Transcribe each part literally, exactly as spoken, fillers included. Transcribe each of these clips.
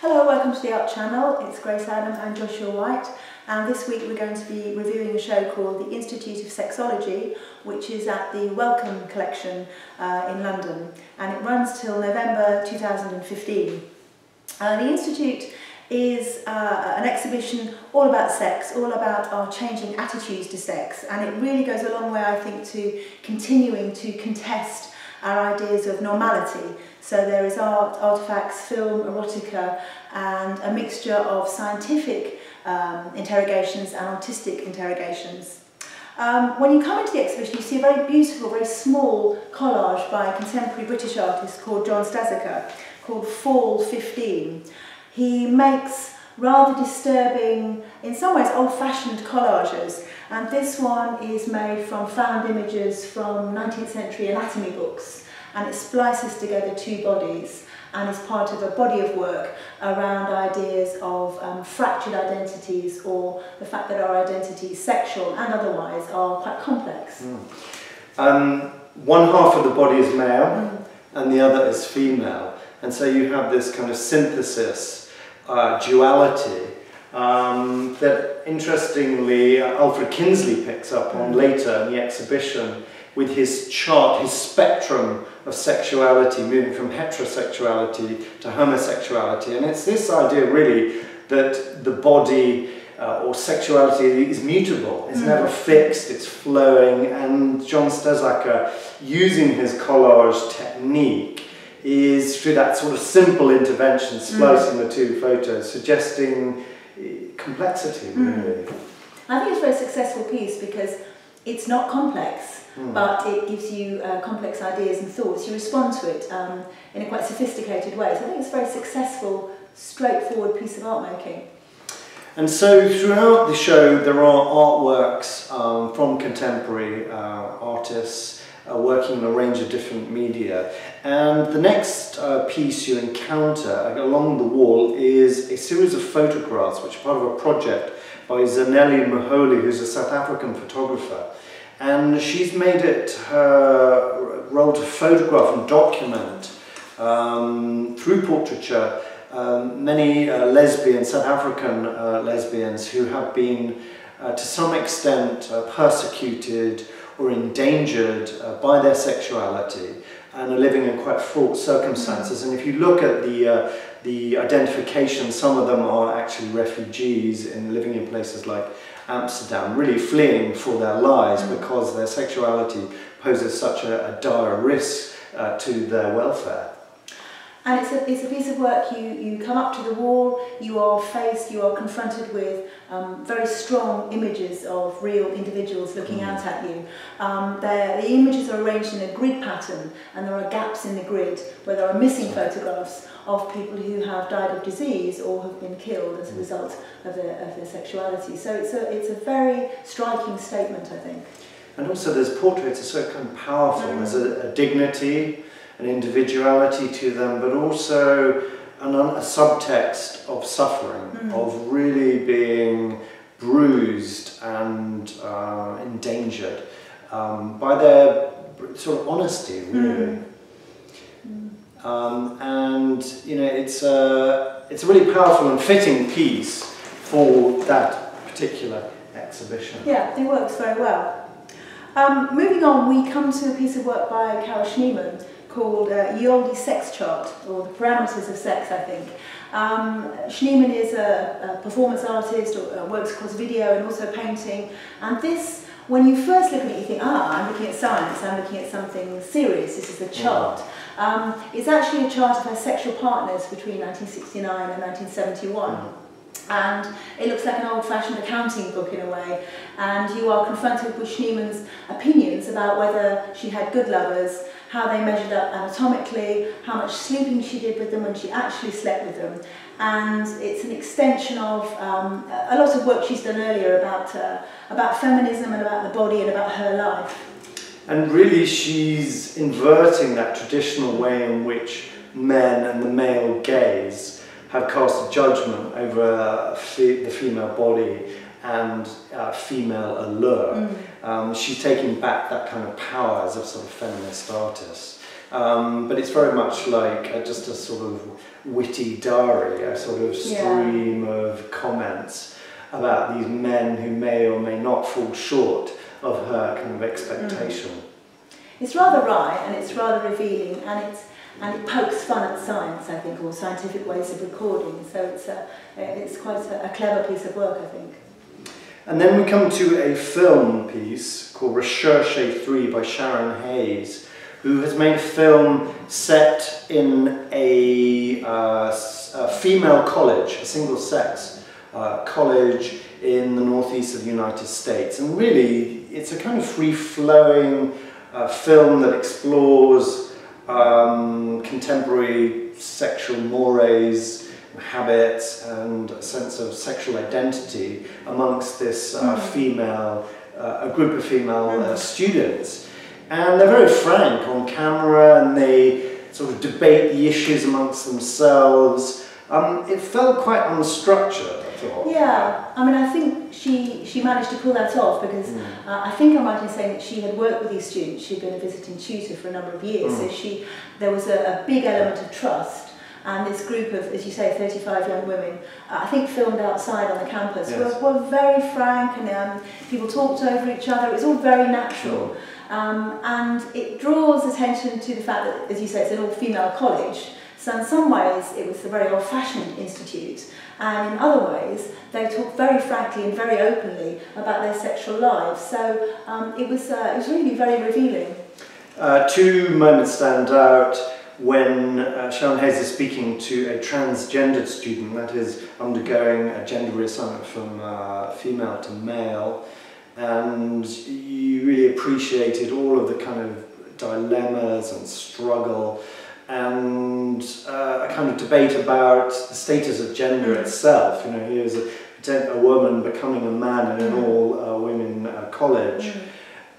Hello, welcome to The Art Channel. It's Grace Adams and Joshua White, and this week we're going to be reviewing a show called The Institute of Sexology, which is at the Wellcome Collection uh, in London, and it runs till November two thousand fifteen. Uh, the Institute is uh, an exhibition all about sex, all about our changing attitudes to sex, and it really goes a long way, I think, to continuing to contest our ideas of normality. So there is art, artefacts, film, erotica, and a mixture of scientific um, interrogations and artistic interrogations. Um, when you come into the exhibition, you see a very beautiful, very small collage by a contemporary British artist called John Stezacker, called Fall fifteen. He makes rather disturbing, in some ways old-fashioned collages, and this one is made from found images from nineteenth century anatomy books, and it splices together two bodies and is part of a body of work around ideas of um, fractured identities, or the fact that our identities, sexual and otherwise, are quite complex. Mm. Um, one half of the body is male, mm, and the other is female, and so you have this kind of synthesis, Uh, duality um, that, interestingly, uh, Alfred Kinsey picks up on later in the exhibition with his chart, his spectrum of sexuality, moving from heterosexuality to homosexuality. And it's this idea, really, that the body uh, or sexuality is mutable, it's mm-hmm. never fixed, it's flowing, and John Stezacker, using his collage technique, is through that sort of simple intervention, splicing mm. the two photos, suggesting complexity, really. Mm. I think it's a very successful piece because it's not complex, mm. but it gives you uh, complex ideas and thoughts. You respond to it um, in a quite sophisticated way. So I think it's a very successful, straightforward piece of art making. And so throughout the show there are artworks um, from contemporary uh, artists, working in a range of different media, and the next uh, piece you encounter along the wall is a series of photographs which are part of a project by Zanele Muholi, who's a South African photographer, and she's made it her role to photograph and document um, through portraiture um, many uh, lesbian, South African uh, lesbians who have been uh, to some extent uh, persecuted or endangered uh, by their sexuality and are living in quite fraught circumstances. And if you look at the, uh, the identification, some of them are actually refugees and living in places like Amsterdam, really fleeing for their lives because their sexuality poses such a, a dire risk uh, to their welfare. And it's a, it's a piece of work, you, you come up to the wall, you are faced, you are confronted with um, very strong images of real individuals looking mm. out at you. Um, the images are arranged in a grid pattern, and there are gaps in the grid where there are missing photographs of people who have died of disease or have been killed as a result of their, of their sexuality. So it's a, it's a very striking statement, I think. And also those portraits are so kind of powerful, mm. there's a, a dignity, an individuality to them, but also an, a subtext of suffering, mm. of really being bruised and uh, endangered um, by their sort of honesty, really. Mm. Mm. Um, and you know, it's a, it's a really powerful and fitting piece for that particular exhibition. Yeah, it works very well. Um, moving on, we come to a piece of work by Carolee Schneemann called uh, Yoldi Sex Chart, or The Parameters of Sex, I think. Um, Schneemann is a, a performance artist, or uh, works across video and also painting, and this, when you first look at it, you think, ah, I'm looking at science, I'm looking at something serious, this is a chart. Um, it's actually a chart of her sexual partners between nineteen sixty-nine and nineteen seventy-one. And it looks like an old-fashioned accounting book in a way, and you are confronted with Schneemann's opinions about whether she had good lovers, how they measured up anatomically, how much sleeping she did with them when she actually slept with them. And it's an extension of um, a lot of work she's done earlier about, uh, about feminism and about the body and about her life. And really she's inverting that traditional way in which men and the male gaze have cast a judgment over fe the female body and uh, female allure. Mm. Um, she's taking back that kind of power as a sort of feminist artist. Um, but it's very much like a, just a sort of witty diary, a sort of stream yeah. of comments about these men who may or may not fall short of her kind of expectation. Mm. It's rather wry and it's rather revealing, and it's and it pokes fun at science, I think, or scientific ways of recording. So it's a, it's quite a, a clever piece of work, I think. And then we come to a film piece called Recherche three by Sharon Hayes, who has made a film set in a, uh, a female college, a single-sex uh, college in the northeast of the United States. And really, it's a kind of free-flowing uh, film that explores um, contemporary sexual mores, habits, and a sense of sexual identity amongst this uh, mm. female, uh, a group of female uh, students. And they're very frank on camera, and they sort of debate the issues amongst themselves. Um, it felt quite unstructured, I thought. Yeah, I mean, I think she, she managed to pull that off, because mm. uh, I think I'm right in saying that she had worked with these students. She'd been a visiting tutor for a number of years, mm. so she, there was a, a big element of trust. And this group of, as you say, thirty-five young women, uh, I think filmed outside on the campus, yes. were, were very frank, and um, people talked over each other. It was all very natural. Sure. Um, and it draws attention to the fact that, as you say, it's an all-female college. So in some ways, it was a very old-fashioned institute. And in other ways, they talked very frankly and very openly about their sexual lives. So um, it, was, uh, it was really very revealing. Uh, two moments stand out. When uh, Sharon Hayes is speaking to a transgendered student, that is undergoing a gender reassignment from uh, female to male, and you really appreciated all of the kind of dilemmas and struggle, and uh, a kind of debate about the status of gender mm-hmm. itself. You know, here's a, a woman becoming a man in an mm-hmm. all-women uh, uh, college. Mm-hmm.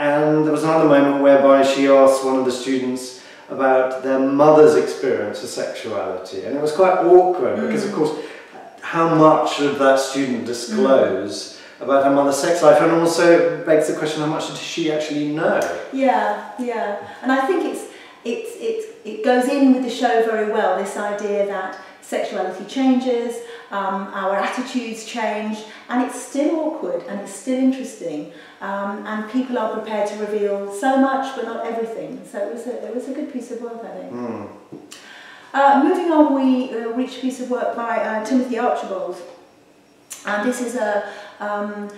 And there was another moment whereby she asked one of the students about their mother's experience of sexuality, and it was quite awkward mm. because, of course, how much did that student disclose mm. about her mother's sex life, and also begs the question: how much did she actually know? Yeah, yeah, and I think it's it's it it goes in with the show very well. This idea that sexuality changes, um, our attitudes change, and it's still awkward and it's still interesting. Um, and people are prepared to reveal so much, but not everything. So it was a, it was a good piece of work, I think. Mm. Uh, moving on, we uh, reach a piece of work by uh, Timothy Archibald, and this is a um,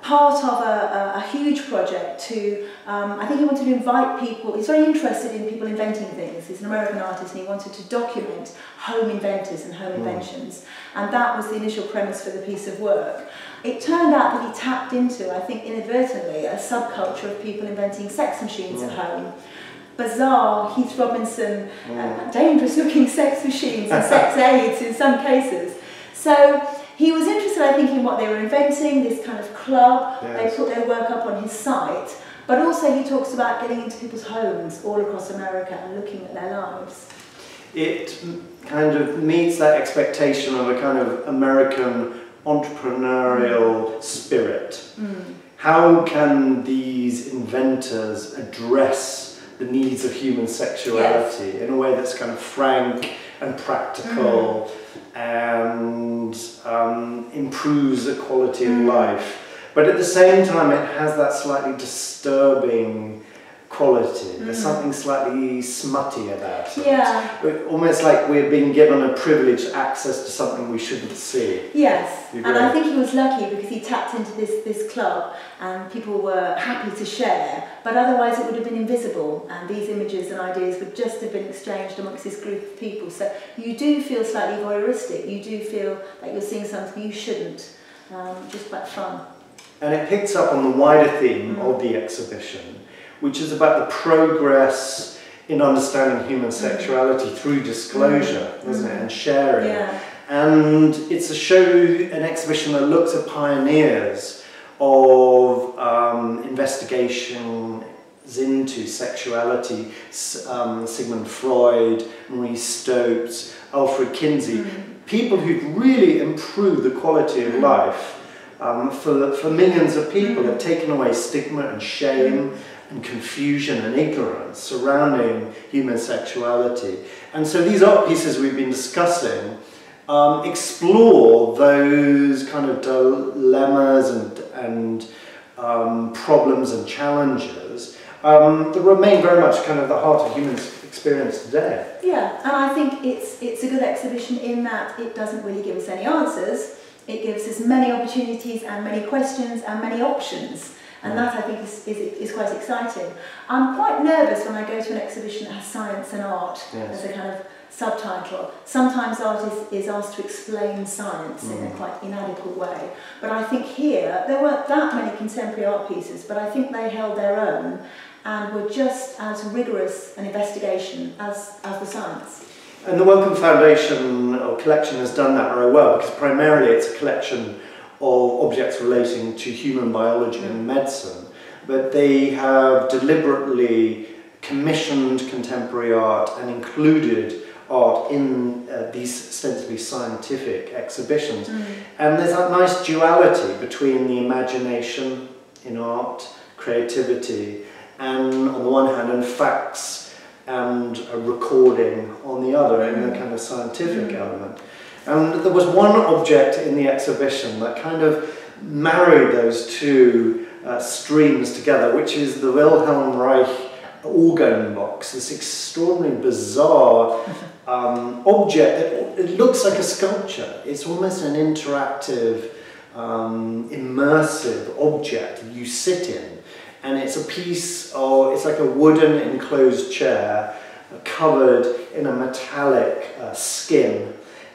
part of a, a, a huge project to, um, I think he wanted to invite people. He's very interested in people inventing things. He's an American artist, and he wanted to document home inventors and home mm. inventions. And that was the initial premise for the piece of work. It turned out that he tapped into, I think inadvertently, a subculture of people inventing sex machines mm. at home. Bizarre, Heath Robinson, mm. uh, dangerous looking sex machines and sex aids in some cases. So he was interested, I think, in what they were inventing, this kind of club. Yes. They put their work up on his site. But also he talks about getting into people's homes all across America and looking at their lives. It kind of meets that expectation of a kind of American entrepreneurial mm. spirit. Mm. How can these inventors address the needs of human sexuality yes. in a way that's kind of frank and practical mm. and um, improves the quality mm. of life? But at the same time, it has that slightly disturbing quality. Mm. There's something slightly smutty about it. Yeah. Almost like we're being given a privileged access to something we shouldn't see. Yes, and I think he was lucky because he tapped into this, this club, and people were happy to share, but otherwise it would have been invisible, and these images and ideas would just have been exchanged amongst this group of people. So you do feel slightly voyeuristic, you do feel like you're seeing something you shouldn't, um, just about fun. And it picks up on the wider theme mm. of the exhibition, which is about the progress in understanding human sexuality through disclosure, mm-hmm. isn't it, and sharing. Yeah. And it's a show, an exhibition that looks at pioneers of um, investigations into sexuality, um, Sigmund Freud, Marie Stopes, Alfred Kinsey, mm-hmm. people who've really improved the quality of mm-hmm. life um, for, for millions of people, mm-hmm. have taken away stigma and shame, mm-hmm. and confusion and ignorance surrounding human sexuality. And so these art pieces we've been discussing um, explore those kind of dilemmas and, and um, problems and challenges um, that remain very much kind of the heart of human experience today. Yeah, and I think it's, it's a good exhibition in that it doesn't really give us any answers. It gives us many opportunities and many questions and many options. And that, I think, is, is, is quite exciting. I'm quite nervous when I go to an exhibition that has science and art yes. as a kind of subtitle. Sometimes art is, is asked to explain science mm. in a quite inadequate way. But I think here, there weren't that many contemporary art pieces, but I think they held their own and were just as rigorous an investigation as, as the science. And the Wellcome Foundation or collection has done that very well, because primarily it's a collection of objects relating to human biology and medicine, but they have deliberately commissioned contemporary art and included art in uh, these ostensibly scientific exhibitions. Mm. And there's that nice duality between the imagination in art, creativity, and on the one hand, and facts and a recording on the other, mm. in the kind of scientific mm. element. And there was one object in the exhibition that kind of married those two uh, streams together, which is the Wilhelm Reich organ box, this extraordinarily bizarre um, object. It, it looks like a sculpture. It's almost an interactive, um, immersive object you sit in. And it's a piece of, it's like a wooden enclosed chair covered in a metallic uh, skin.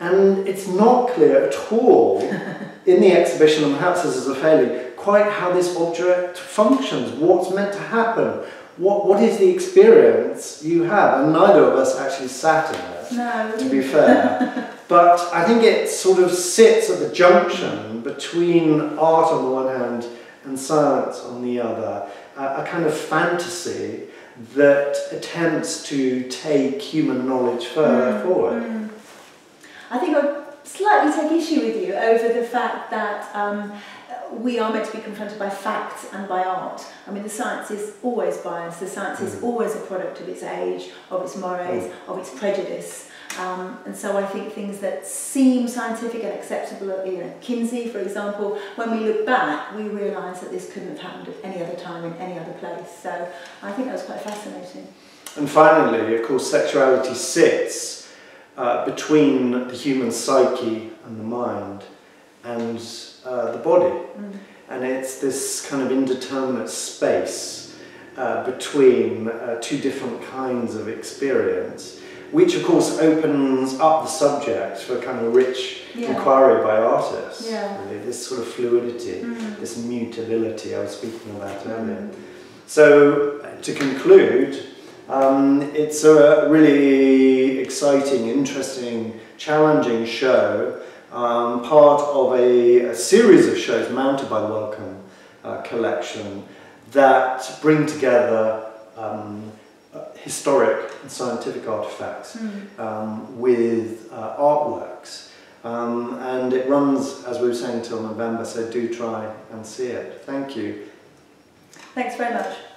And it's not clear at all in the exhibition, and perhaps this is a failure, quite how this object functions, what's meant to happen, what, what is the experience you have. And neither of us actually sat in it, no. to be fair. But I think it sort of sits at the junction between art on the one hand and science on the other, a, a kind of fantasy that attempts to take human knowledge further mm. forward. Mm. I think I would slightly take issue with you over the fact that um, we are meant to be confronted by facts and by art. I mean, the science is always biased. The science is always a product of its age, of its mores, of its prejudice. Um, and so I think things that seem scientific and acceptable, you know, Kinsey, for example, when we look back, we realise that this couldn't have happened at any other time in any other place. So I think that was quite fascinating. And finally, of course, sexuality sits Uh, between the human psyche and the mind and uh, the body. Mm. And it's this kind of indeterminate space uh, between uh, two different kinds of experience, which of course opens up the subject for a kind of rich yeah. inquiry by artists. Yeah. Really. This sort of fluidity, mm. this mutability I was speaking about earlier. Mm. So to conclude, Um, it's a really exciting, interesting, challenging show, um, part of a, a series of shows mounted by the Wellcome uh, Collection that bring together um, uh, historic and scientific artefacts mm. um, with uh, artworks. Um, and it runs, as we were saying, till November, so do try and see it. Thank you. Thanks very much.